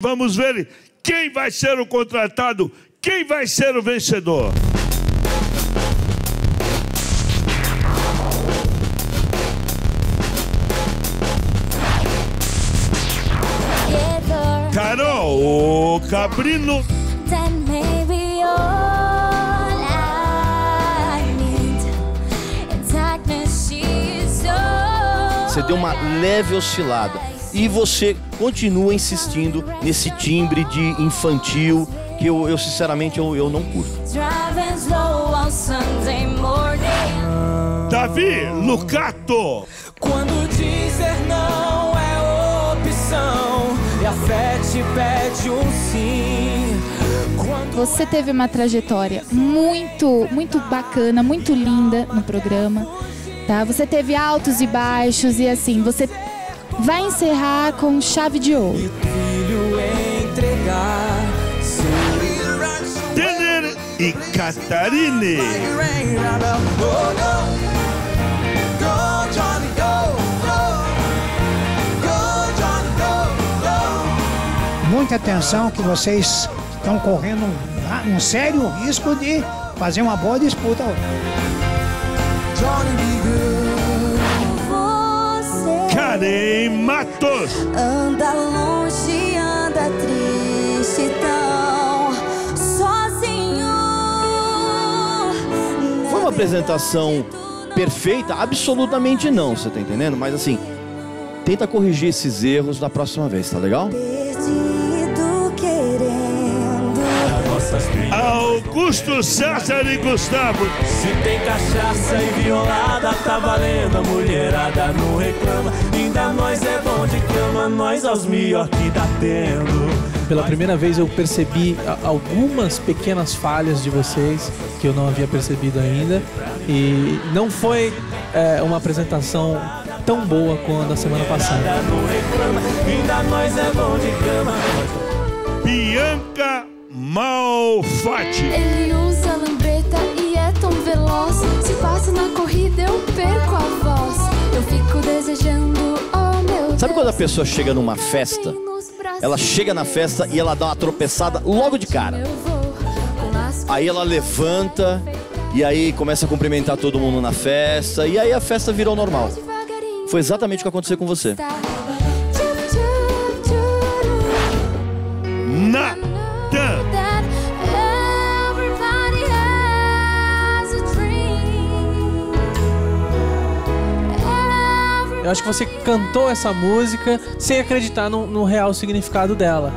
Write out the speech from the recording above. Vamos ver quem vai ser o contratado, quem vai ser o vencedor. Carol Cabrino. Você deu uma leve oscilada. E você continua insistindo nesse timbre de infantil que eu sinceramente, eu não curto. Davi Lucato. Quando dizer não é opção, e a fé te pede um sim. Quando... Você teve uma trajetória muito bacana, muito linda no programa, tá? Você teve altos e baixos e assim, você... vai encerrar com chave de ouro. César e Catarine. Muita atenção que vocês estão correndo um sério risco de fazer uma boa disputa. Nem Matos. Anda longe, anda triste, tão sozinho. Foi uma apresentação perfeita? Absolutamente não, você tá entendendo? Mas assim, tenta corrigir esses erros da próxima vez, tá legal? Augusto, César e Gustavo. Se tem cachaça e violada, tá valendo, a mulherada não reclama. Ainda nós é bom de cama, nós aos melhor que tá tendo. Pela primeira vez eu percebi algumas pequenas falhas de vocês que eu não havia percebido ainda. E não foi uma apresentação tão boa quanto a semana passada. Ainda nós é bom de cama. Bianca Malfatti. Ele usa lambreta e é tão veloz. Se passa na corrida eu perco a voz. Eu fico desejando, oh meu Deus. Sabe quando a pessoa chega numa festa? Ela chega na festa e ela dá uma tropeçada logo de cara. Aí ela levanta e aí começa a cumprimentar todo mundo na festa. E aí a festa virou normal. Foi exatamente o que aconteceu com você. Eu acho que você cantou essa música sem acreditar no real significado dela.